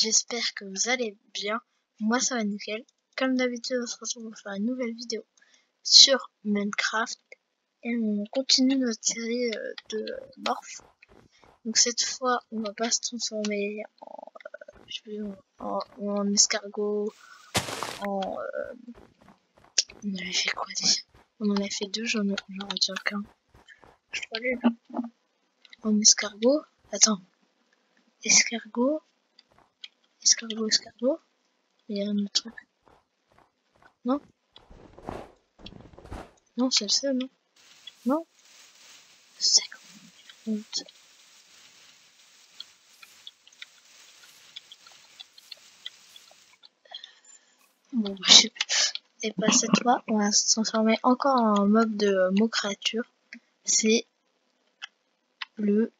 j'espère que vous allez bien. Moi ça va nickel. Comme d'habitude, on se retrouve pour faire une nouvelle vidéo sur Minecraft. Et on continue notre série de morph. Donc cette fois, on va pas se transformer en escargot, on avait fait quoi déjà? On en a fait deux, j'en retiens qu'un. Je crois lui là. En escargot. Attends. Escargot. Il y a un autre truc. Non? Non, c'est le seul, non? Non? C'est comme une honte. Bon, je sais plus. Et pas cette fois, on va se transformer encore en mob de mot créature. C'est le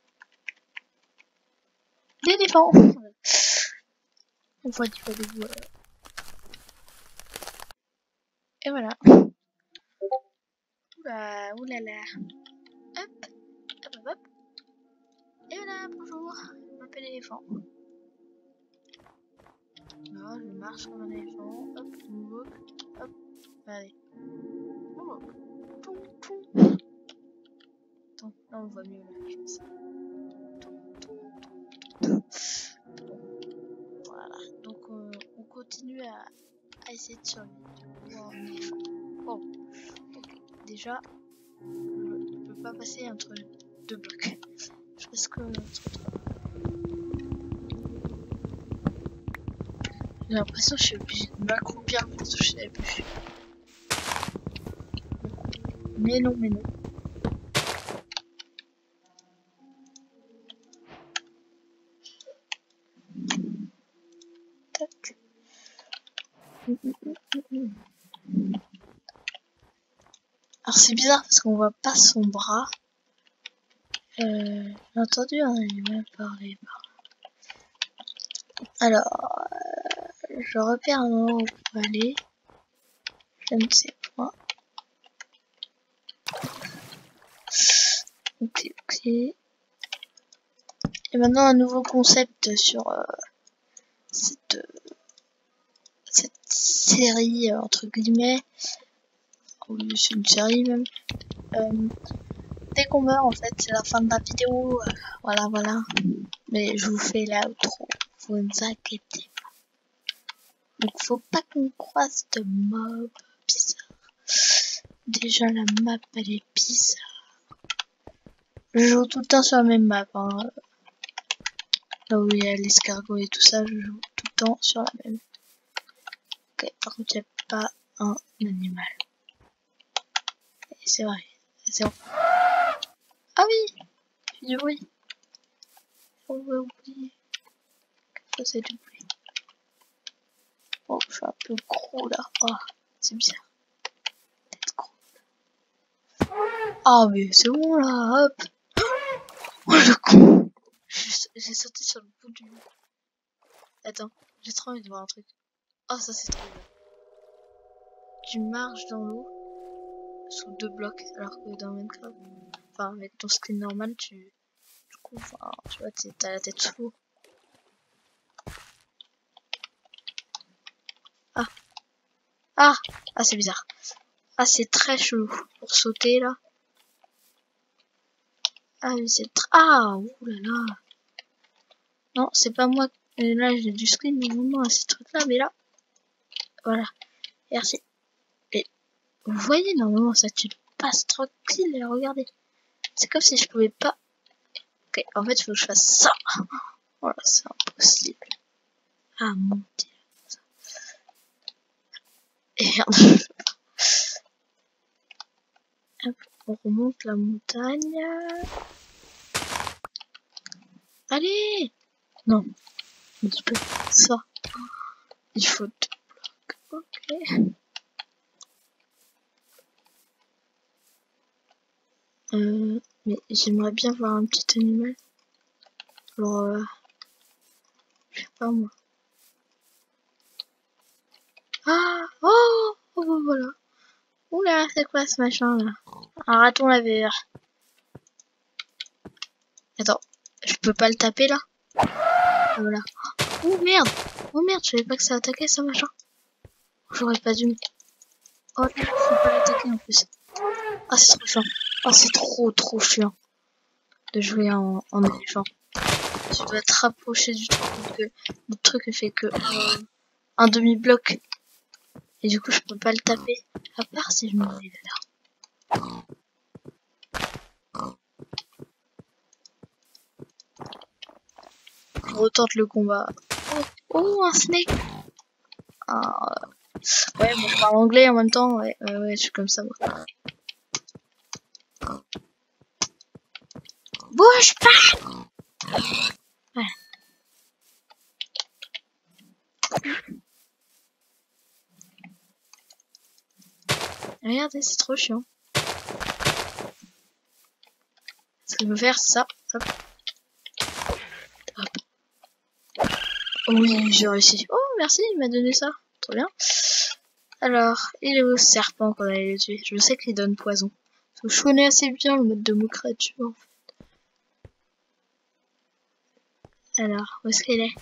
l'éléphant. On voit du pas de bois. Et voilà. Oula, oulala. Hop, hop, hop, hop. Et voilà, bonjour. Je m'appelle éléphant. Là, je marche comme un éléphant. Hop, je me hop, hop. Allez. On moque. Poum, poum. Attends, là on voit mieux là, je pense. Voilà, donc on continue à essayer de survivre. Oh, ok, déjà, je ne peux pas passer entre deux blocs. Je pense que j'ai l'impression que je suis obligée de m'accroupir pour toucher la bûche. Mais non, mais non. Alors c'est bizarre parce qu'on voit pas son bras. J'ai entendu un animal parler. Alors, je repère un moment où on peut aller. Je ne sais pas. Ok. Et maintenant un nouveau concept sur cette série entre guillemets. C'est une série même. Dès qu'on meurt en fait c'est la fin de la vidéo, voilà, mais je vous fais l'outro, vous ne vous inquiétez pas. Donc faut pas qu'on croise de mobs bizarres. Déjà la map elle est bizarre, je joue tout le temps sur la même map hein. Là où il y a l'escargot et tout ça, je joue tout le temps sur la même. Ok, par contre il n'y a pas un animal. C'est vrai, c'est vrai. Ah oui, j'ai du bruit. On va oublier. Qu'est-ce que c'est du bruit? Oh, je suis un peu gros là. Oh, c'est bizarre. Peut-être gros. Ah, mais c'est bon là, hop. Oh le con. J'ai sauté sur le bout du. Attends, j'ai trop envie de voir un truc. Oh, ça c'est trop bien. Tu marches dans l'eau. Sous deux blocs, alors que dans Minecraft, enfin avec ton skin normal, tu vois, t'as la tête sous l'eau. Ah, c'est bizarre. Ah, c'est très chelou pour sauter là. Ah oui, c'est très. Ah, oulala. Non, c'est pas moi. Et là, j'ai du skin normalement à ces trucs là, mais là, voilà. Merci. Vous voyez, normalement, ça tu passes tranquille, et regardez. C'est comme si je pouvais pas. Ok, en fait, il faut que je fasse ça. Voilà, c'est impossible. Ah mon dieu. Et merde. Hop, on remonte la montagne. Allez! Non. Un petit peu. Ça. Il faut deux blocs. Ok. Mais j'aimerais bien voir un petit animal. Alors, je sais pas moi. Ah, oh, voilà. Oula, c'est quoi ce machin là? Un raton laveur. Attends, je peux pas le taper là? Voilà. Oh merde, je savais pas que ça attaquait ça machin. J'aurais pas dû. Oh là, faut pas l'attaquer en plus. Ah c'est trop chiant. Ah c'est trop chiant de jouer en éléphant. Tu dois te rapprocher du truc. Le truc fait que un demi-bloc. Et du coup je peux pas le taper. À part si je me mets là. Je retente le combat. Oh, un snake. Ouais, bon, je parle anglais en même temps. Ouais, je suis comme ça. Moi. Bouge pas. Ouais. Regardez, c'est trop chiant. Ce que je veux faire, c'est ça. Hop. Hop. Oui, j'ai réussi. Oh, merci, il m'a donné ça. Trop bien. Alors, il est où ce serpent qu'on allait tuer? Je sais qu'il donne poison. Faut que je connais assez bien le mode de mon créature, en fait. Alors, où est-ce qu'il est?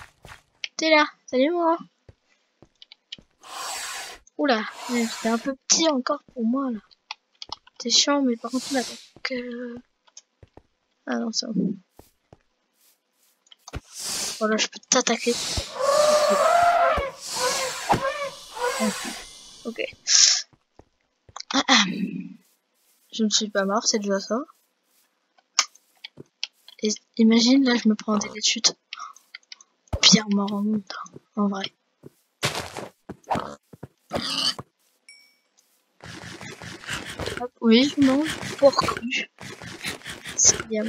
T'es là. Salut, moi. Oula, c'était un peu petit encore pour moi, là. C'est chiant, mais par contre, là, donc... Ah non, c'est bon. Voilà, je peux t'attaquer. Ok. Je ne suis pas mort, c'est déjà ça. Et imagine, là, je me prends des chutes. Pire mort au monde, en vrai. Oui, je mange pour cru. C'est bien.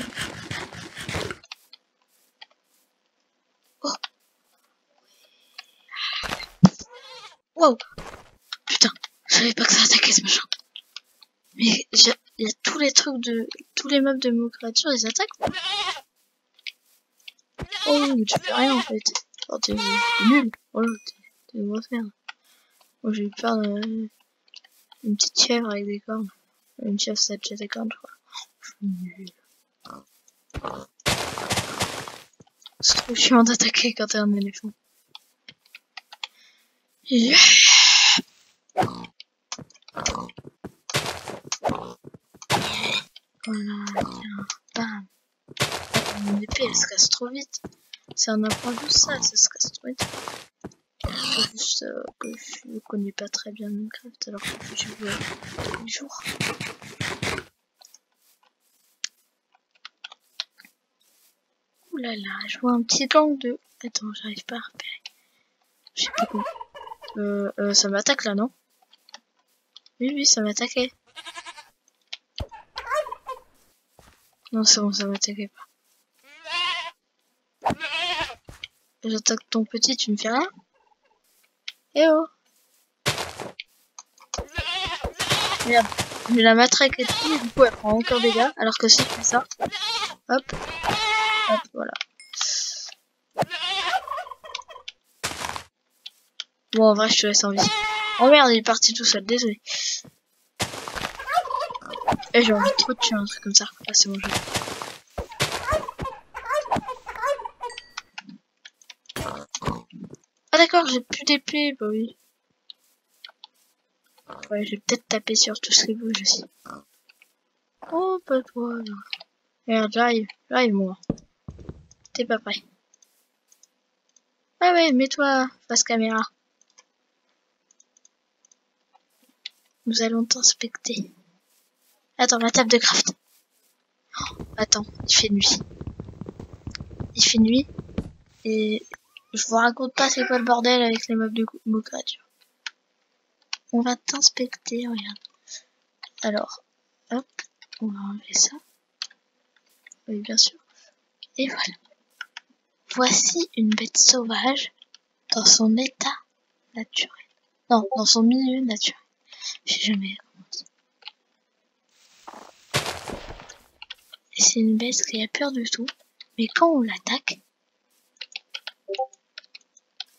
Oh. Wow. Putain, je savais pas que ça attaquait ce machin. Mais il y a tous les trucs de... Tous les mobs de mon créature, ils attaquent. Oh, mais tu fais rien en fait. Oh, t'es nul. Oh là, t'es mauvais faire. Moi j'ai eu peur d'une petite chèvre avec des cornes. Une chèvre ça tient des cornes je crois. C'est trop chiant d'attaquer quand t'es un éléphant. Yeah. Voilà, tiens, bam. Mon épée elle se casse trop vite. C'est un apprenti ça se casse trop vite. C'est juste que je connais pas très bien Minecraft alors que je joue tous les jours. Ouh là là, je vois un petit gang de... Attends, j'arrive pas à repérer. Je sais pas quoi. Ça m'attaque là, non? Oui, ça m'attaquait. Non, c'est bon, ça m'attaquait pas. J'attaque ton petit, tu me fais rien? Eh oh! Merde, mais la matraque est petite, du coup elle prend encore des gars, alors que si je fais ça, hop, hop, voilà. Bon, en vrai, je te laisse en vie. Oh merde, il est parti tout seul, désolé. Eh, j'ai envie de trop de tuer un truc comme ça. Ah, c'est bon, je vais. D'accord, j'ai plus d'épée, bah oui. Ouais, j'ai peut-être tapé sur tout ce qui bouge aussi. Oh, pas toi, là. Regarde, j'arrive, moi. T'es pas prêt. Ah ouais, mets-toi face caméra. Nous allons t'inspecter. Attends, la table de craft. Oh, attends, il fait nuit. Il fait nuit, et... Je vous raconte pas c'est quoi le bordel avec les mobs de mon créature. On va t'inspecter, regarde. Alors, hop, on va enlever ça. Oui, bien sûr. Et voilà. Voici une bête sauvage dans son état naturel. Non, dans son milieu naturel. J'ai jamais compris. C'est une bête qui a peur du tout, mais quand on l'attaque,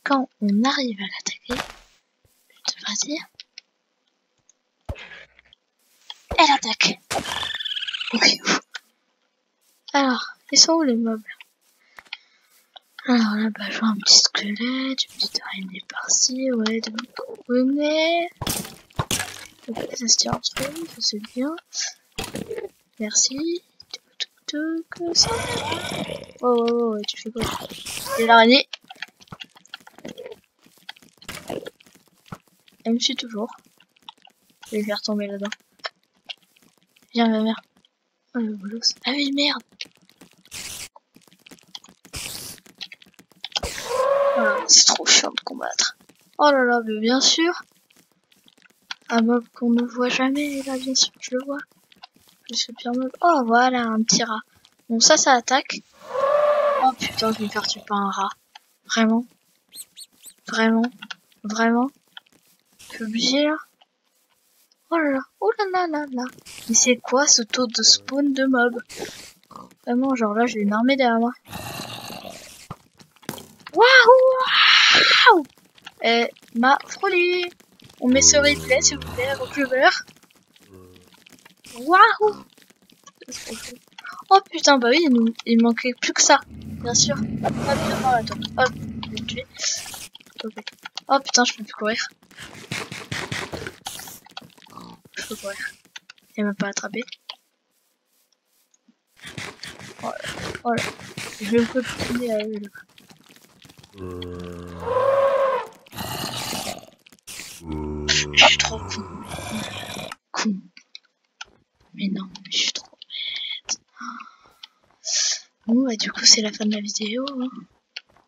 quand on arrive à l'attaquer, je devrais dire, elle attaque. Ok. Alors, ils sont où les mobs? Alors là, bah, je vois un petit squelette, une petite araignée par-ci, ouais, de mon poney. Ok, ça se tient entre eux, ça c'est bien. Merci. Comme ça. Oh, oh, oh, tu fais quoi? Et l'araignée. Elle me suit toujours. Je vais faire tomber là-dedans. Viens, viens, viens. Oh, le bolos. Ah oui, merde. Voilà, c'est trop chiant de combattre. Oh là là, mais bien sûr. Un mob qu'on ne voit jamais, là, bien sûr, je le vois. Le pire mob. Oh voilà, un petit rat. Bon, ça, ça attaque. Oh putain, je me perds pas un rat. Vraiment. Vraiment. Vraiment. Je suis obligé là. Oh là là. Oh là là là là. Mais c'est quoi ce taux de spawn de mob? Vraiment, genre là, j'ai une armée derrière moi. Waouh! Waouh! Eh, ma frôlée. On met ce replay, s'il vous plaît, avant que je meure. Waouh! Oh putain, bah oui, il manquait plus que ça, bien sûr. Hop, hop, je vais le tuer. Oh putain, je peux plus courir. Je peux courir. Il m'a pas attrapé. Oh là, oh là. Je vais me copier à lui. Je suis trop con. Con. Mais non, je suis trop bête. Bon, bah du coup, c'est la fin de la vidéo. Hein.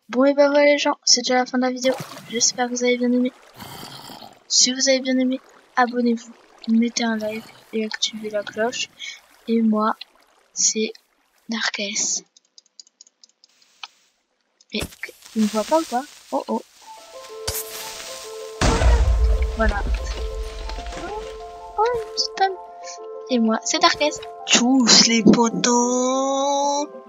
Bon, et bah voilà les gens, c'est déjà la fin de la vidéo. J'espère que vous avez bien aimé. Si vous avez bien aimé, abonnez-vous, mettez un like et activez la cloche. Et moi, c'est DarkS. Mais il me voit pas ou pas? Oh oh. Voilà. Oh, une petite pomme. Et moi, c'est DarkS. Tchuss les potos.